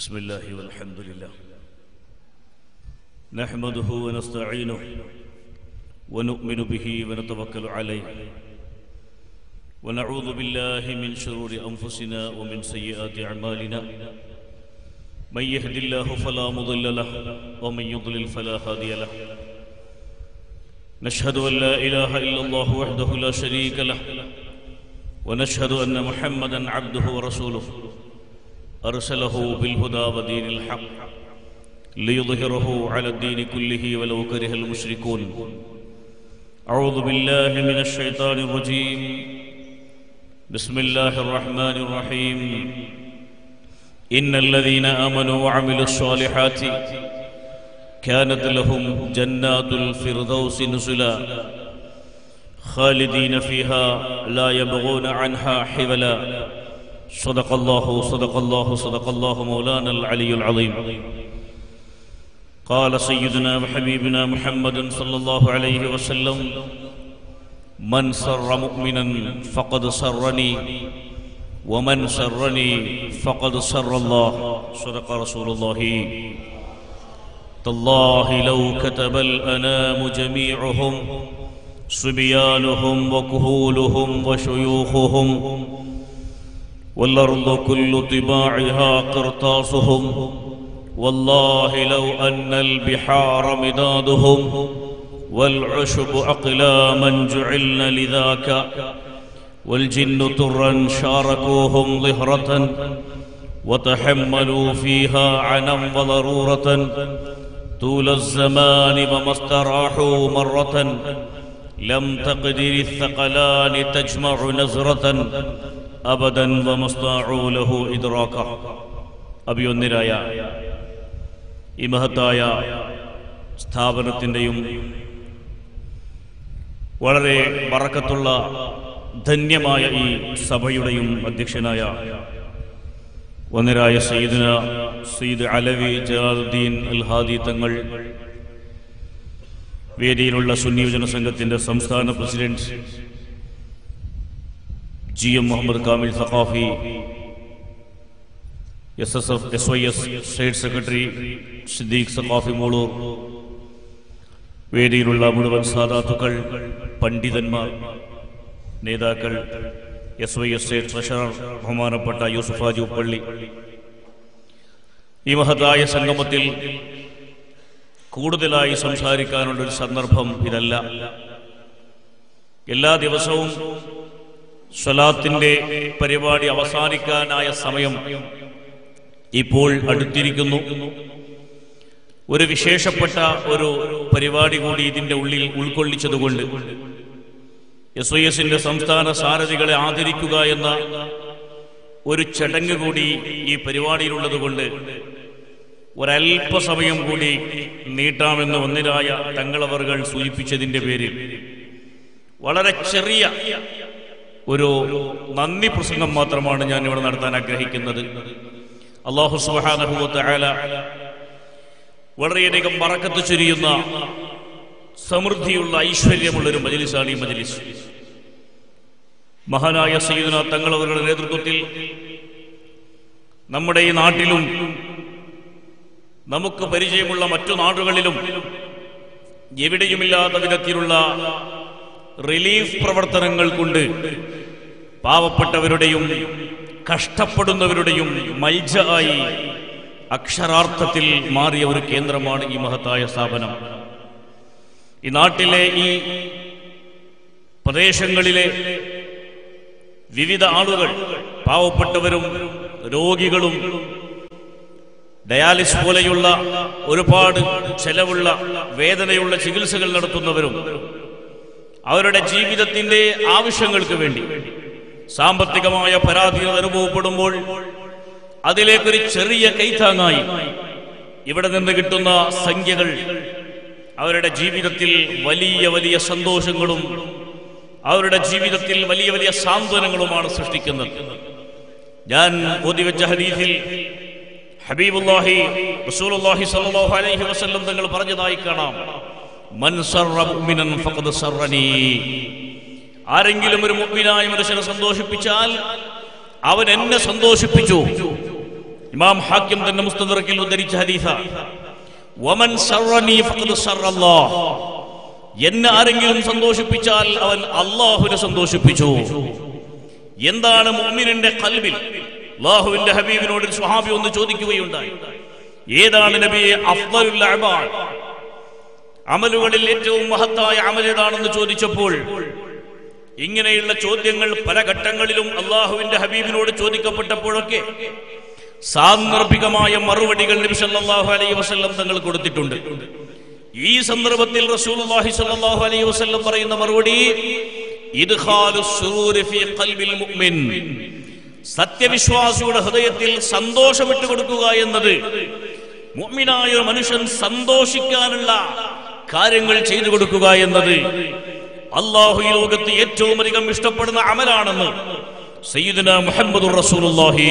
بسم الله والحمد لله نحمده ونستعينه ونؤمن به ونتوكل عليه ونعوذ بالله من شرور أنفسنا ومن سيئات أعمالنا من يهد الله فلا مضل له ومن يضلل فلا هادي له نشهد أن لا إله إلا الله وحده لا شريك له ونشهد أن محمدًا عبده ورسوله أرسله بالهدى ودين الحق ليظهره على الدين كله ولو كره المشركون أعوذ بالله من الشيطان الرجيم بسم الله الرحمن الرحيم إن الذين آمنوا وعملوا الصالحات كانت لهم جنات الفردوس نزلا خالدين فيها لا يبغون عنها حولا صدق الله صدق الله صدق الله مولانا العلي العظيم قال سيدنا وحبيبنا محمد صلى الله عليه وسلم من سر مؤمنا فقد سرني ومن سرني فقد سر الله صدق رسول الله تالله لو كتب الأنام جميعهم صبيانهم وكهولهم وشيوخهم والأرض كل طباعها قرطاسهم والله لو أن البحار مدادهم والعشب أقلاما جعلن لذاك والجن ترا شاركوهم ظهرة وتحملوا فيها عنا وضرورة طول الزمان وما استراحوا مرة لم تقدر الثقلان تجمع نزرة أبدا ومصنع له إدراكه أبي النرايا إمهتايا സ്ഥാപനത്തിൻ്റെയും വളരെ ബറക്കത്തുള്ള ധന്യമായ ഈ സഭയുടെയും അധ്യക്ഷനായ ഒന്നരായ സയ്യിദുന സയ്യിദ് അലവി ജലാലുദ്ദീൻ അൽ ഹാദി തങ്ങൾ, വേദിയിലുള്ള സുന്നിയോജന സംഘത്തിൻ്റെ സംസ്ഥാന president G M Muhammad Kamil Saqafi, SYS state secretary Siddique Saqafi Muloor, വേദിയിലുള്ള മുഴുവൻ സാദാത്തുക്കൾ, പണ്ഡിതന്മാർ, നേതാക്കൾ, SYS സ്റ്റേറ്റ് ട്രഷറർ ബഹുമാനപ്പെട്ട യൂസുഫ് ഹാജി ഉപ്പള്ളി, ഈ മഹത്തായ സംഗമത്തിൽ കൂടുതലായി സംസാരിക്കാനുള്ളൊരു സന്ദർഭം ഇതല്ല. എല്ലാ ദിവസവും സ്വലാത്തിന്റെ പരിപാടി അവസാനിക്കാനായ സമയം ഇപ്പോൾ അടുത്തിരിക്കുന്നു. ഒരു വിശേഷപ്പെട്ട ഒരു പരിപാടി കൂടി ഇതിന്റെ ഉള്ളിൽ ഉൾക്കൊള്ളിച്ചതുകൊണ്ട് SYSന്റെ സംസ്ഥാന സാരഥികളെ ആദരിക്കുക എന്ന ഒരു ചടങ്ങ് കൂടി ഈ പരിപാടിയിലുള്ളതുകൊണ്ട് ഒരൽപ്പസമയം കൂടി നീട്ടാമെന്ന് ഒന്നിരായ തങ്ങളവറുകൾ സൂചിപ്പിച്ചതിന്റെ പേരിൽ വളരെ ചെറിയ ഒരു നന്ദി പ്രസംഗം മാത്രമാണ് ഞാൻ ഇവിടെ നടത്താൻ ആഗ്രഹിക്കുന്നത്. അല്ലാഹു സുബ്ഹാനഹു വ തആല വളരെയധികം ബറക്കത്ത് ചൊരിയുന്ന സമൃദ്ധിയുള്ള ഐശ്വര്യമുള്ളൊരു മജ്‌ലിസാണ് ഈ മജ്‌ലിസ്. മഹാനായ സയ്യിദുന തങ്ങൾ അവരുടെ നേതൃത്വത്തിൽ നമ്മുടെ ഈ നാട്ടിലും നമുക്ക് പരിചയമുള്ള മറ്റു നാടുകളിലും എവിടെയുമില്ലാത്ത വിധത്തിലുള്ള റിലീഫ് പ്രവർത്തനങ്ങൾ കൊണ്ട് പാവപ്പെട്ടവരുടെയും കഷ്ടപ്പെടുന്നവരുടെയും മൽജആയി അക്ഷരാർത്ഥത്തിൽ മാറിയ ഒരു കേന്ദ്രമാണ് ഈ മഹത്തായ സ്ഥാപനം. ഈ നാട്ടിലെ ഈ പ്രദേശങ്ങളിലെ വിവിധ ആളുകൾ, പാവപ്പെട്ടവരും രോഗികളും ഡയാലിസ് പോലെയുള്ള ഒരുപാട് ചെലവുള്ള വേദനയുള്ള ചികിത്സകൾ നടത്തുന്നവരും അവരുടെ ജീവിതത്തിന്റെ ആവശ്യങ്ങൾക്ക് വേണ്ടി സാമ്പത്തികമായ പരാധീനത അനുഭവപ്പെടുമ്പോൾ അതിലേക്കൊരു ചെറിയ കൈത്താങ്ങായി ഇവിടെ നിന്ന് കിട്ടുന്ന സംഖ്യകൾ അവരുടെ ജീവിതത്തിൽ വലിയ വലിയ സന്തോഷങ്ങളും അവരുടെ ജീവിതത്തിൽ വലിയ വലിയ സാന്ത്വനങ്ങളുമാണ് സൃഷ്ടിക്കുന്നത്. ഞാൻ ഓതിവെച്ച ഹദീസിൽ ഹബീബുല്ലാഹി റസൂലുള്ളാഹി സ്വല്ലല്ലാഹു അലൈഹി വസല്ലം തങ്ങൾ പറഞ്ഞതായി കാണാം, മൻ സർറ മുഅ്മിനൻ ഫഖദ് സർറനി. ആരെങ്കിലും ഒരു മുഅ്മിനായ മനുഷ്യനെ സന്തോഷിപ്പിച്ചാൽ അവൻ എന്നെ സന്തോഷിപ്പിച്ചു. Imam Hakim തന്നെ മുസ്തദറക്കിൽ ഉദ്ധരിച്ച ഹദീസാണ് വമൻ ശർറനി ഫഖദ് ശർറല്ലാഹ് എന്നെ ആരെങ്കിലും സന്തോഷിപ്പിച്ചാൽ അവൻ അല്ലാഹുവിനെ സന്തോഷിപ്പിച്ചു എന്താണ് മുഅ്മിനിന്റെ ഖൽബിൽ അല്ലാഹുവിന്റെ ഹബീബിനോട് ഒരു സ്വഹാബി ഒന്ന് ചോദിക്കുകയുണ്ടായി ഏതാണ് നബിയെ അഫ്ളലുൽ അഅബാൽ അമലുകളിൽ ഏറ്റവും മഹത്തായ അമൽ ഏതാണെന്ന് ചോദിച്ചപ്പോൾ ഇങ്ങനെയുള്ള ചോദ്യങ്ങൾ പല ഘട്ടങ്ങളിലും അല്ലാഹുവിന്റെ ഹബീബിനോട് ചോദിക്കപ്പെട്ടപ്പോഴൊക്കെ സാന്ദർഭികമായ മറുപടികൾ നബി സല്ലല്ലാഹു അലൈഹി വസല്ലം തങ്ങൾ കൊടുത്തിട്ടുണ്ട് ഈ സന്ദർഭത്തിൽ റസൂലുള്ളാഹി സല്ലല്ലാഹു അലൈഹി വസല്ലം പറയുന്ന മറുപടി ഇദ്ഖാലുസ് സുറൂരി ഫീ ഖൽബിൽ മുഅ്മിൻ സത്യവിശ്വാസിയുടെ ഹൃദയത്തിൽ സന്തോഷം ഇട്ടുകൊടുക്കുക എന്നത് മുഅ്മിനായ ഒരു മനുഷ്യൻ സന്തോഷിക്കാനുള്ള കാര്യങ്ങൾ ചെയ്തു കൊടുക്കുക എന്നത് അല്ലാഹു ഈ ലോകത്തെ ഏറ്റവും അധികം ഇഷ്ടപ്പെടുന്ന അമലാണെന്ന് സയ്യിദുനാ മുഹമ്മദുർ റസൂലുള്ളാഹി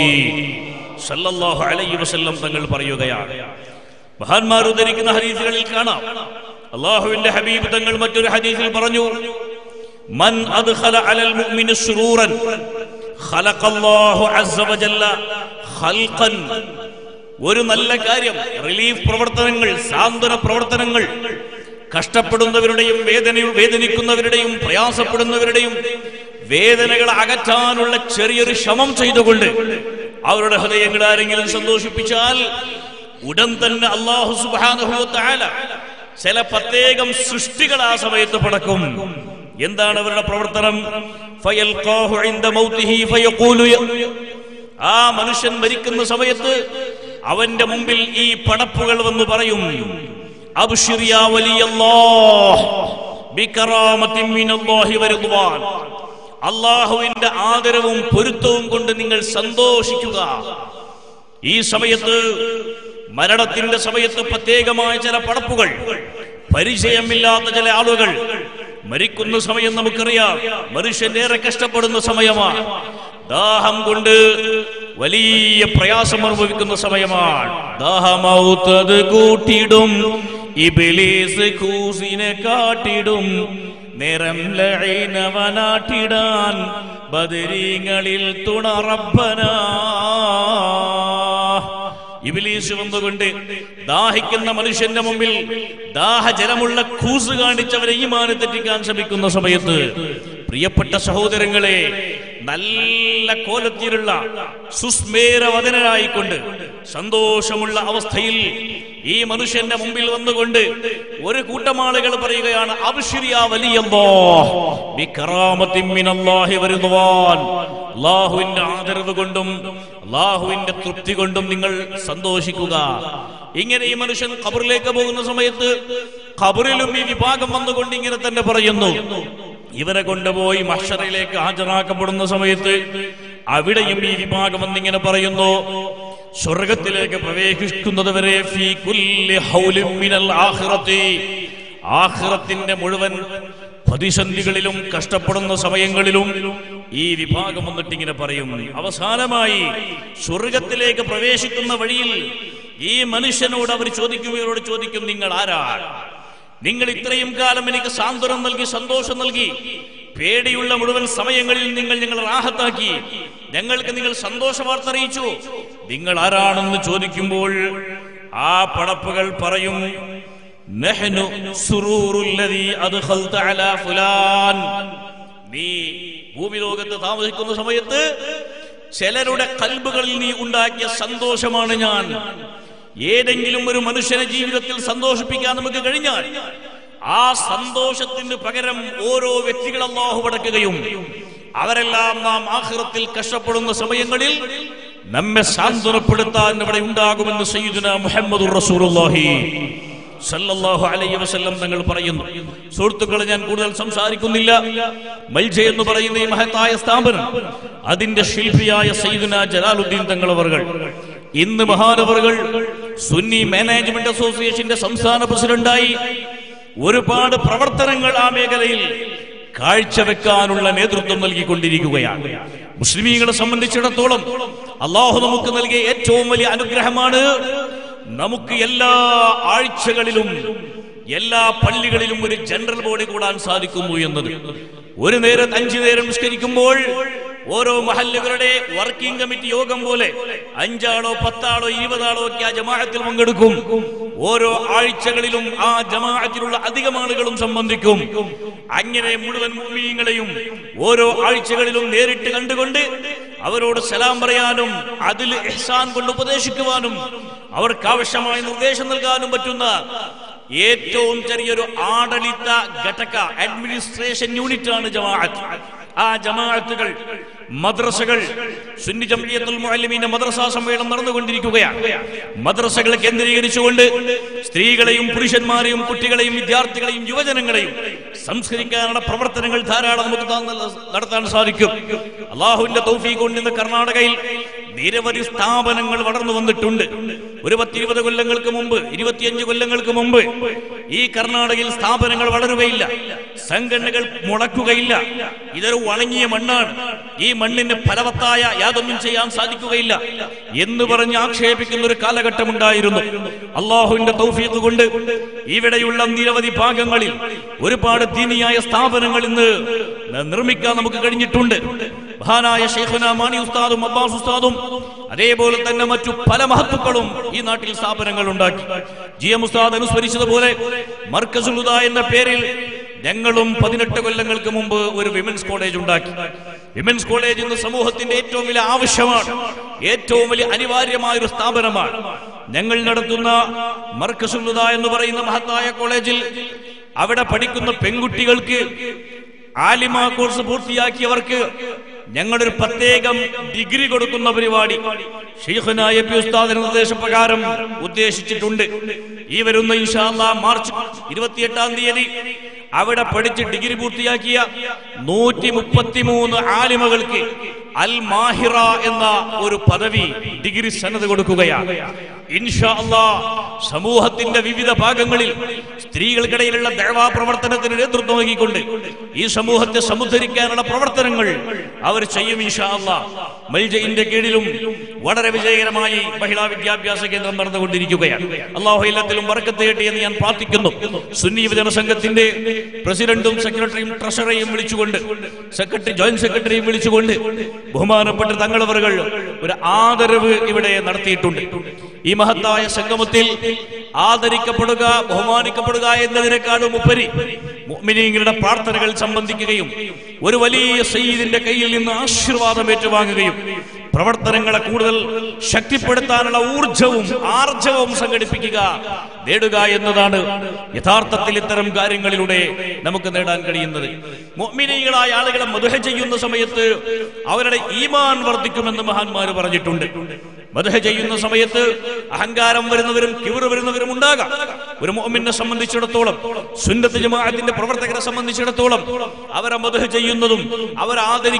സല്ലല്ലാഹു അലൈഹി വസല്ലം തങ്ങൾ പറയുകയാണ് മഹാന്മാർ ഉദ്ധരിക്കുന്ന ഹദീസുകളിൽ കാണാം അല്ലാഹുവിന്റെ ഹബീബ് തങ്ങൾ മറ്റൊരു ഹദീസിൽ പറഞ്ഞു മൻ അദ്ഖല അലൽ മുഅ്മിനി സുറൂറൻ ഖലഖല്ലാഹു അസ്സ വജല്ല ഖൽഖൻ ഒരു നല്ല കാര്യം റിലീഫ് പ്രവർത്തനങ്ങൾ സാന്ത്വന പ്രവർത്തനങ്ങൾ കഷ്ടപ്പെടുന്നവരുടെയും വേദനിക്കുന്നവരുടെയും പ്രയാസപ്പെടുന്നവരുടെയും വേദനകൾ അകറ്റാനുള്ള ചെറിയൊരു ശ്രമം ചെയ്തുകൊണ്ട് അവരുടെ ഹൃദയങ്ങൾ ആരെങ്കിലും സന്തോഷിപ്പിച്ചാൽ ഉടൻ തന്നെ അല്ലാഹു സുബ്ഹാനഹു വ തആല ചില പ്രത്യേകം സൃഷ്ടികൾ ആ സമയത്ത് പടക്കും എന്താണ് അവരുടെ പ്രവർത്തനം ഫയൽഖാഹു ഇൻദ മൗതിഹി ഫയഖൂലു ആ മനുഷ്യൻ മരിക്കുന്ന സമയത്ത് അവന്റെ മുമ്പിൽ ഈ പടപ്പുകൾ വന്ന് പറയും അബ്ശിർ യാ വലിയല്ലാഹ് ബികറാമത്തിൻ മിനല്ലാഹി വറിദ്വാൻ അള്ളാഹുവിന്റെ ആദരവും പൊരുത്തവും കൊണ്ട് നിങ്ങൾ സന്തോഷിക്കുക ഈ സമയത്ത് മരണത്തിന്റെ സമയത്ത് പ്രത്യേകമായ ചില പടപ്പുകൾ പരിചയമില്ലാത്ത ചില ആളുകൾ മരിക്കുന്ന സമയം നമുക്കറിയാം മനുഷ്യനേറെ കഷ്ടപ്പെടുന്ന സമയമാണ് ദാഹം കൊണ്ട് വലിയ പ്രയാസം അനുഭവിക്കുന്ന സമയമാണ് ദാഹമൗത്തത് കൂട്ടിടും ഇബ്ലീസ് കൂസിനെ കാട്ടിടും നേരം ലഈനവനാട്ടിടാൻ ബദരീങ്ങളിൽ തുണ റബ്ബനാ ഇബ്ലീസ് വന്നുകൊണ്ട് ദാഹിക്കുന്ന മനുഷ്യന്റെ മുമ്പിൽ ദാഹജലമുള്ള കൂസ് കാണിച്ചവരെ ഈമാന് തെറ്റിക്കാൻ ശ്രമിക്കുന്ന സമയത്ത് പ്രിയപ്പെട്ട സഹോദരങ്ങളെ നല്ല കോലത്തിലുള്ള സുസ്മേരവദനായിക്കൊണ്ട് സന്തോഷമുള്ള അവസ്ഥയിൽ ഈ മനുഷ്യന്റെ മുമ്പിൽ വന്നുകൊണ്ട് ഒരു കൂട്ടം ആളുകൾ പറയുകയാണ് അബ്ശിർ യാ വലിയല്ലാഹ് ബികറാമത്തിൻ മിനല്ലാഹി വറിദ്വാൻ അല്ലാഹുവിന്റെ ആദരവ് കൊണ്ടും അല്ലാഹുവിന്റെ തൃപ്തി കൊണ്ടും നിങ്ങൾ സന്തോഷിക്കുക ഇങ്ങനെ ഈ മനുഷ്യൻ ഖബറിലേക്ക് പോകുന്ന സമയത്ത് ഖബറിലും ഈ വിഭാഗം വന്നുകൊണ്ട് ഇങ്ങനെ തന്നെ പറയുന്നു ഇവരെ കൊണ്ടുപോയി മഹ്ശറിലേക്ക് ഹാജരാക്കപ്പെടുന്ന സമയത്ത് അവിടെയും ഈ വിഭാഗം വന്നിങ്ങനെ പറയുന്നു സ്വർഗത്തിലേക്ക് പ്രവേശിക്കുന്നത് വരെ ഫീ കുല്ലി ഹൗലിൻ മിനൽ ആഖിറത്തി ആഖിറത്തിന്റെ മുഴുവൻ പ്രതിസന്ധികളിലും കഷ്ടപ്പെടുന്ന സമയങ്ങളിലും ഈ വിഭാഗം വന്നിട്ട് ഇങ്ങനെ പറയും അവസാനമായി സ്വർഗത്തിലേക്ക് പ്രവേശിക്കുന്ന വഴിയിൽ ഈ മനുഷ്യനോട് അവർ ചോദിക്കും ഇവരോട് ചോദിക്കും നിങ്ങൾ ആരാണ് നിങ്ങൾ ഇത്രയും കാലം എനിക്ക് സാന്ത്വനം നൽകി സന്തോഷം നൽകി പേടിയുള്ള മുഴുവൻ സമയങ്ങളിൽ നിങ്ങൾ ഞങ്ങളെ റാഹത്താക്കി ഞങ്ങൾക്ക് നിങ്ങൾ സന്തോഷ വാർത്ത അറിയിച്ചു നിങ്ങൾ ആരാണെന്ന് ചോദിക്കുമ്പോൾ ആ പടപ്പുകൾ പറയും നഹ്നു സുറൂറുല്ലദീ അദ്ഖൽത അലാ ഫുലാൻ നീ ഭൂമിലോകത്ത് താമസിക്കുന്ന സമയത്ത് ചിലരുടെ കൽബുകളിൽ നീ ഉണ്ടാക്കിയ സന്തോഷമാണ് ഞാൻ ഏതെങ്കിലും ഒരു മനുഷ്യനെ ജീവിതത്തിൽ സന്തോഷിപ്പിക്കാൻ നമുക്ക് കഴിഞ്ഞാൽ ആ സന്തോഷത്തിന് പകരം ഓരോ വ്യക്തികൾ അല്ലാഹു പടക്കുകയും അവരെല്ലാം നാം ആഖിറത്തിൽ കഷ്ടപ്പെടുന്ന സമയങ്ങളിൽ നമ്മെ സാന്ത്വനപ്പെടുത്താൻ ഇവിടെ ഉണ്ടാകുമെന്ന് സയ്യിദുനാ മുഹമ്മദുർ റസൂലുള്ളാഹി സല്ലല്ലാഹു അലൈഹി വസല്ലം തങ്ങൾ പറയുന്നു. സുഹൃത്തുക്കളെ, ഞാൻ കൂടുതൽ സംസാരിക്കുന്നില്ല. മൽജ എന്ന് പറയുന്ന ഈ മഹത്തായ സ്ഥാപനം അതിന്റെ ശില്പിയായ സയ്യിദുനാ ജലാലുദ്ദീൻ തങ്ങൾ അവർകൾ ഇന്ന് മഹാനവറുകൾ സുന്നി മാനേജ്മെന്റ് അസോസിയേഷന്റെ സംസ്ഥാന പ്രസിഡന്റായി ഒരുപാട് പ്രവർത്തനങ്ങൾ ആ മേഖലയിൽ കാഴ്ചവെക്കാനുള്ള നേതൃത്വം നൽകിക്കൊണ്ടിരിക്കുകയാണ്. മുസ്ലിമീങ്ങളെ സംബന്ധിച്ചിടത്തോളം അള്ളാഹു നമുക്ക് നൽകിയ ഏറ്റവും വലിയ അനുഗ്രഹമാണ് നമുക്ക് എല്ലാ ആഴ്ചകളിലും എല്ലാ പള്ളികളിലും ഒരു ജനറൽ ബോഡി കൂടാൻ സാധിക്കുന്നു എന്നത്. ഒരു നേരം 5 നേരം നിസ്കരിക്കുമ്പോൾ Oro Mahalagre, working committee Yogam Bole, Anjaro, Patalo, Ivadalo, Jamahatil Mangadukum, Oro Aichagalum, Jamaatil Adigamanagalum, Sambandikum, Angere Mudan Mumingalayum, Oro Aichagalum, Nerit Kandagunde, our Oda Salambrayanum, Adil Ihsan Gulupodeshikavanum, our Kavashama Innovation Garden Batuna. Yetun Terriero Adalita Gataka Administration Unit on Jamaat Jamaatikal Madrasagal Sunni Jamiatul Mualimina Madrasa somewhere on the Gundi Kuya Madrasagal Kendri Shunde Strigalayum Purishan Marium Putigalayum Yartigalayum Yuvanangalayum Sanskritika and a proper Tangal Tara Mutan Lartan Sariku Allah in the Tofi Gund in the Karnataka. Wherever is Taban and Water on the Tunde, wherever Tiva the Gulangal Kumumba, Irivatanji Gulangal Kumumba, E. Karnada is Taban and Water Villa, Sangan Modaku Gaila, either Walangi Manan, E. Mandin Palavataya, Yadaminchayan Sadiku Gaila, Yendubaranyak Shaping the Kalakatamunda Irun, Allah in the Tofi Gunda, even Ayulam Nirava the Pagangali, Uripada Tinia is Taban and the Nurmika Mukadini Tunde. Hana Sheikhuna Mani Ustadum, Abbas Ustadum, Adebol Tanamatu Palamatukalum, in Natil Saparangalundaki, Giamustad and Usperish the Bore, Marcasuluda in the Peril, Dangalum, Padinatagal Kumumba, where women's college Undaki, women's college in the Samuhatin, Eto Villa Avishamar, Eto Villa Anivaria Mayur Stabaramar, Dangal Naratuna, Marcasuluda and the Varina Mahataya College, Avada Padikun, Pengutigal Ki, Alima Kursaburtia Kivarke. Younger Pategam, degree go to Kunabrivadi, Sheikhana Yapusta and Udesh Pagaram, Udesh Chitunde, even on the Inshallah, March, Irvatiatan the Avada Padichi degree Butiakia, Noti Mupatimun, Ali Magalki, Al Mahira in the Urupadavi, degree Sana the Gurukugaya. Inshallah, Samuhatin the Vivida Pagangal, Strigal Kadela Dava, Provatana, and Retronogi Kunde, Isamuhat the Samuthari Kan and a Provatangal. Our Sayim, inshallah, Malja in the Kedilum, whatever Vijayamai, Mahila Vidyabhyasa Kendra Nardavudiri, Allah Hilatilum Barakatati and Partikano, Sunni Vijanasanghatinde, Presidentum, Secretary, Treasury, Milichund, Secretary, Joint Secretary, Milichund, Bhumana Patatangal Vargal, with other Ivade Narthi Tunde, Imahataya Sangamatil, Adari Kapudaga, Bhumani Kapudaga, and the Rekado Muperi, meaning in a Parthagal Sambandikium, where Vali says in the Kail. In the Ashurvada Metavangri, Provatanga Kudal, Shakti Padatana Urjum, Arjum Sangadipikiga, Dedugai and Nadana, Yatarta Tilitaram Garingalude, Namukandan Garindari. Meaning I alleged a Madhaja Yunasamayatu, our Iman Vartikum and the Mahanmar Varajitunde. Madhaja Yunasamayatu, Hangaram Varanaviram, Kivuravanaviram Mundaga, Vermomina Samandicharatolam, Sundatajama in the Provataka Samandicharatolam, our Madhaja Yunadum, our Adari.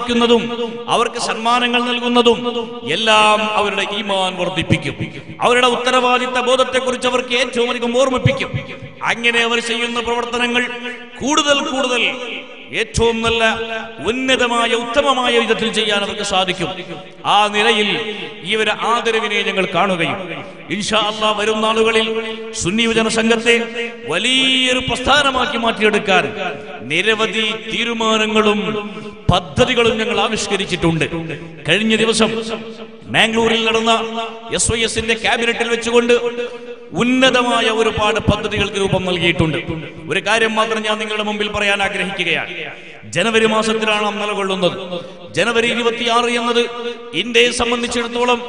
Our Sarman and Gunadum, Yellam, our Iman were the pick. Our Uttaravadita Boda Tekurichavar Kate, Tomorrow pick. I can never say in the Provatangle, Kudal Kudal, Yet Tomala, Windamaya, Utamaya, the Trijayan of the Sadiku, Ah Nirail, even other Vinayang Karnavi, Inshallah, Varunanagalil, Sunni Vijanasangate, Walir Pastana Makimati Dakar, Nerevadi, Tirumarangalum. Paddhatikalum njangal aavishkaricchittunde kazhinja divasam Mangaluril nadanna SOS inde cabinetil vechukondu unnathamaya oru paadu paddhatikalkku roopam nalkiyittunde oru karyam maathram njan ningalude mumpil parayan aagrahikkukayanu January maasathilanu naam nilakollundathu January 26 ennathu Indiaye sambandhichidatholam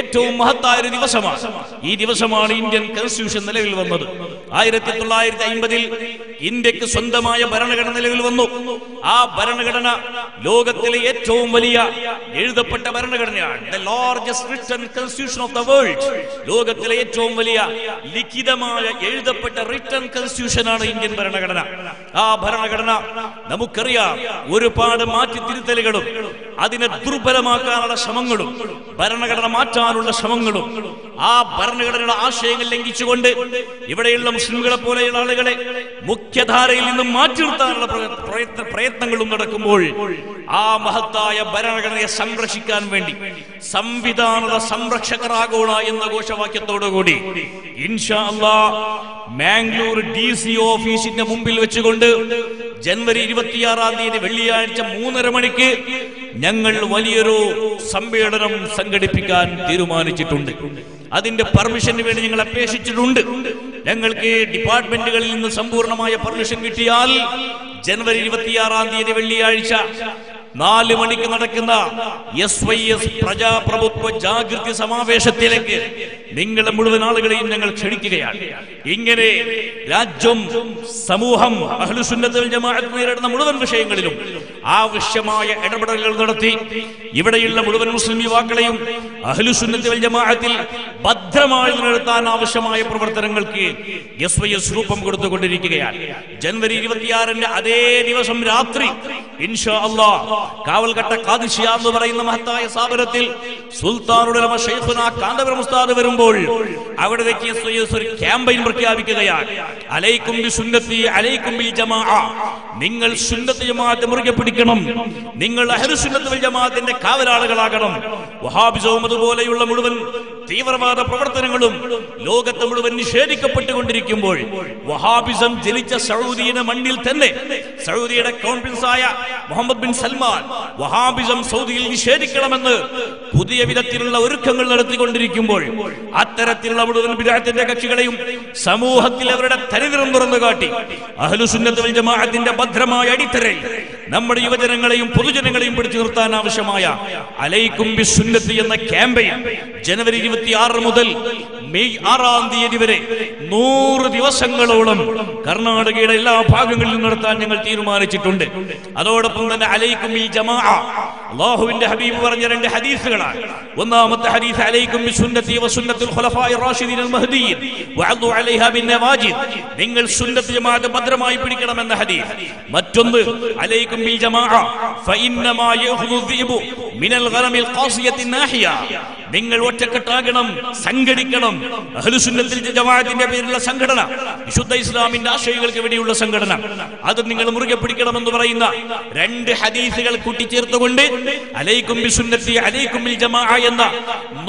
ettavum mahathaya oru divasamaanu ee divasamaanu Indian constitution nilavil vannathu 1950 il Indiakku swanthamaya bharanagana nilavil vannu aa bharanagana Logatile ettavum valiya ezhudhappetta bharanaganayan the largest written constitution of the world Logatile ettavum valiya likhithamaaya ezhudhappetta written constitution aanu Indian bharanagana aa bharanagana namukkariya oru paadu maatti tiruthalukalum adine durbalamakkanulla shramangalum bharanagana maattanulla shramangalum aa bharanagadanada aashayangal langhicchukonde ivideyulla muslimgale poleyulla aalukale mukhyadharayil ninnu maatti nirthanulla prayatnangalum nadakkumbol Ah Mahataya Baranagana Samrakshikan Vendi Samvidana Samrakshakaragoda in the Goshavakatoda Gudi Inshallah Mangalore DC office in the Mumbil Vachigundu January Rivatiyara the Velia and Chamuna Ramaniki ഞങ്ങൾ വലിയൊരു സമ്മേളനം സംഘടിപ്പിക്കാൻ തീരുമാനിച്ചിട്ടുണ്ട്. അതിന്റെ പെർമിഷന് വേണ്ടി ഞങ്ങൾ അപേക്ഷിച്ചിട്ടുണ്ട്. ഞങ്ങൾക്ക് ഡിപ്പാർട്ട്മെന്റുകളിൽ നിന്ന് സമ്പൂർണമായ പെർമിഷൻ കിട്ടിയാൽ ജനുവരി 26 വെള്ളിയാഴ്ച 4 മണിക്ക് നടക്കുന്ന SYS പ്രജാപ്രഭുത്വ ജാഗ്രത സമാവേശത്തിലേക്ക് നിങ്ങളെ മുഴുവൻ ആളുകളെയും ഞങ്ങൾ ക്ഷണിക്കുകയാണ്. ഇങ്ങനെ രാജ്യം, സമൂഹം, അഹ്ലുസുന്നത്ത് വൽ ജമാഅത്ത് നേരിടുന്ന മുഴുവൻ വിഷയങ്ങളിലും ആവശ്യമായ ഇടപെടലുകൾ നടത്തി ഇവിടെയുള്ള മുഴുവൻ മുസ്ലിം യുവാക്കളെയും അഹ്ലുസുന്നത്ത് വൽ ജമാഅത്തിൽ ഭദ്രമായി നിലനിർത്താൻ ആവശ്യമായ പ്രവർത്തനങ്ങൾക്ക് SYS രൂപം കൊടുത്തുകൊണ്ടിരിക്കുകയാണ്. ജനുവരി 26-ന്റെ അതേ ദിവസം രാത്രി ഇൻഷാ അല്ലാഹ് കാവൽക്കട്ട ഖാദിസിയ എന്ന് പറയുന്ന മഹത്തായ സ്ഥാപനത്തിൽ സുൽത്താനുൽ ഉലമ ശൈഖുനാ കാന്തപുരം ഉസ്താദ് വരുമ്പോൾ അവിടെ വെച്ച് SYS ഒരു ക്യാമ്പയിൻ പ്രഖ്യാപിക്കുകയാണ്. അലൈക്കും ബിസുന്നത്തി അലൈക്കും ബിൽ ജമാഅ, നിങ്ങൾ സുന്നത്ത് ജമാഅത്ത് മുറുകെ പിടിക്കണം, നിങ്ങൾ അഹ്ലുസുന്നത്ത് വൽ ജമാഅത്തിന്റെ കാവലാളുകളാകണം. വഹാബിസവും അതുപോലെയുള്ള മുഴുവൻ തീവ്രവാദ പ്രവർത്തനങ്ങളും ലോകത്ത് മുഴുവൻ നിഷേധിക്കപ്പെട്ടുകൊണ്ടിരിക്കുമ്പോൾ വഹാബിസം ജനിച്ച സൗദിയുടെ മണ്ണിൽ തന്നെ സൗദിയുടെ ക്രൗൺ പ്രിൻസായ മുഹമ്മദ് ബിൻ സൽമാൻ വഹാബിസം സൗദിയിൽ നിഷേധിക്കണമെന്ന് പുതിയ വിധത്തിലുള്ള ഒരുക്കങ്ങൾ നടത്തിക്കൊണ്ടിരിക്കുമ്പോൾ അത്തരത്തിലുള്ള മുഴുവൻ ബിദ്അത്തിന്റെ കക്ഷികളെയും സമൂഹത്തിൽ അവരുടെ തരിനിറം തുറന്നു കാട്ടി അഹ്ലുസുന്നത്ത് വൽ ജമാഅത്തിന്റെ ഭദ്രമായ അടിത്തറയിൽ നമ്മുടെ യുവജനങ്ങളെയും പൊതുജനങ്ങളെയും പിടിച്ചു നിർത്താൻ ആവശ്യമായ അലൈക്കും ബിസുന്നത്തി എന്ന ക്യാമ്പയിൻ ജനുവരി 26 മുതൽ മെയ് 6 വരെ 100 ദിവസങ്ങളോളം കർണാടകയുടെ എല്ലാ ഭാഗങ്ങളിലും നടത്താൻ ഞങ്ങൾ തീരുമാനിച്ചിട്ടുണ്ട്. അതോടൊപ്പം തന്നെ അലൈക്കും ഈ ജമാഅ അല്ലാഹുവിന്റെ ഹബീബ് പറഞ്ഞ 2 ഹദീസുകളാണ്. ഒന്നാമത്തെ ഹദീസ് അലൈക്കും ബിസുന്നത്തി വസുന്നത്തുൽ ഖുലഫാഇ റാഷിദീൻ അൽ മഹ്ദിയിൻ വഅദു അലൈഹാ ബിന്നവാജിദ്, നിങ്ങൾ സുന്നത്ത് ജമാഅത്ത് ഭദ്രമായി പിടിക്കണമെന്ന ഹദീസ്. മറ്റൊന്ന് അലൈക്കും ബിൽ ജമാഅ ഫഇന്നമാ യഖുദു ദിബു മിനൽ ഗനമിൽ ഖാസിയത്തിൻ നാഹിയ, നിങ്ങൾ ഒറ്റക്കെട്ടാകണം, സംഘടിക്കണം. അഹ്ലുസുന്നത്തിൽ ജമാഅത്തിന്റെ പേരിലുള്ള സംഘടന, വിശുദ്ധ ഇസ്ലാമിന്റെ ആശയങ്ങൾക്ക് വേണ്ടിയുള്ള സംഘടന, അത് നിങ്ങൾ മുറുകെ പിടിക്കണമെന്ന് പറയുന്ന 2 ഹദീസുകൾ കൂട്ടിച്ചേർത്തുകൊണ്ട് അലൈക്കും ബിസുന്നത്തി അലൈക്കും ബിൽ ജമാഅ എന്ന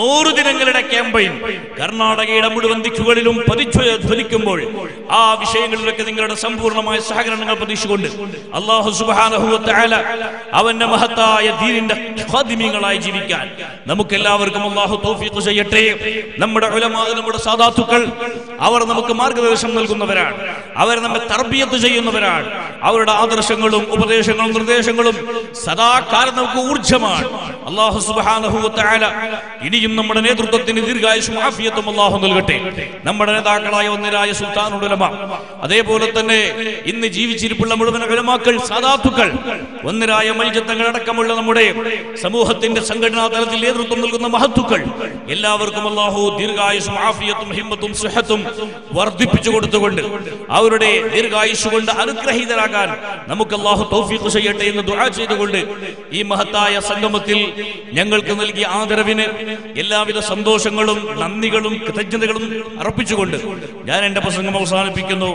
100 ദിനങ്ങളുടെ ക്യാമ്പയിൻ കർണാടകയുടെ മുഴുവൻ ദിക്കുകളിലും ധ്വനിക്കുമ്പോൾ ആ വിഷയങ്ങളിലൊക്കെ നിങ്ങളുടെ സമ്പൂർണമായ സഹകരണങ്ങൾ പ്രതീക്ഷിച്ചുകൊണ്ട് അല്ലാഹു സുബ്ഹാനഹു വ തആല അവന്റെ മഹത്തായ ദീനിന്റെ ഖാദിമീങ്ങളായി ജീവിക്കാൻ നമുക്കെല്ലാവർക്കും അല്ലാഹു തൗഫീഖ് ചെയ്യട്ടെ. നമ്മുടെ ഉലമാ, നമ്മുടെ സാദാത്തുക്കൾ, അവർ നമുക്ക് മാർഗ്ഗനിർദ്ദേശം നൽകുന്നവരാണ്, അവർ നമ്മെ തർബിയത്ത് ചെയ്യുന്നവരാണ്. അവരുടെ ആദർശങ്ങളും ഉപദേശങ്ങളും നിർദ്ദേശങ്ങളും സദാകാലം നമുക്ക് ഊർജ്ജമാണ്. അല്ലാഹു സുബ്ഹാനഹു വ തആല ഇനിയും നമ്മുടെ നേതൃത്വത്തിന് ദീർഘായുസ്സും ആഫിയത്തും അല്ലാഹു നൽകട്ടെ. നമ്മുടെ നേതാക്കളായ ഒന്നിരായ സുൽത്താനുൽ ഉലമ, അതേപോലെ തന്നെ ഇന്ന് ജീവിച്ചിരിപ്പുള്ള മുഴുവൻ ഉലമാക്കൾ, സാദാത്തുക്കൾ, ഒന്നിരായ മൽജത്തങ്ങൾ അടക്കമുള്ള നമ്മുടെ സമൂഹത്തിന്റെ സംഘടനാ തലത്തിൽ നേതൃത്വം നൽകുന്ന മഹത്തുക്കൾ എല്ലാവർക്കും അല്ലാഹു ദീർഘായുസ്സും ആഫിയത്തും ഹിമ്മത്തും സുഹത്തും വർദ്ധിപ്പിച്ചു കൊടുത്തുകൊണ്ട് അവരുടെ ദീർഘായുസ് കൊണ്ട് അനുഗ്രഹീതരാകാൻ നമുക്ക് അല്ലാഹു തൗഫീഖ് ചെയ്യട്ടെ എന്ന് ദുആ ചെയ്തുകൊണ്ട് ഈ മഹത്തായ സംഗമത്തിൽ ഞങ്ങൾക്ക് നൽകിയ ആദരവിന് എല്ലാവിധ സന്തോഷങ്ങളും നന്ദികളും കൃതജ്ഞതകളും അർപ്പിച്ചുകൊണ്ട് ഞാൻ എന്റെ പ്രസംഗം അവസാനിപ്പിക്കുന്നു.